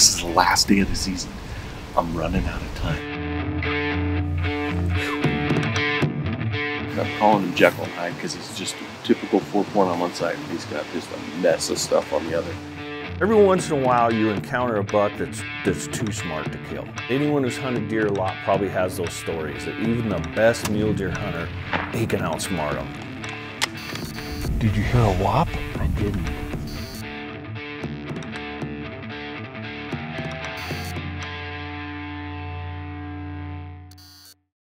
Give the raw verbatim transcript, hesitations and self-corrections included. This is the last day of the season. I'm running out of time. I'm calling him Jekyll and Hyde because he's just a typical four-point on one side, and he's got just a mess of stuff on the other. Every once in a while you encounter a buck that's, that's too smart to kill. Anyone who's hunted deer a lot probably has those stories that even the best mule deer hunter, he can outsmart them. Did you hear a whop? I didn't.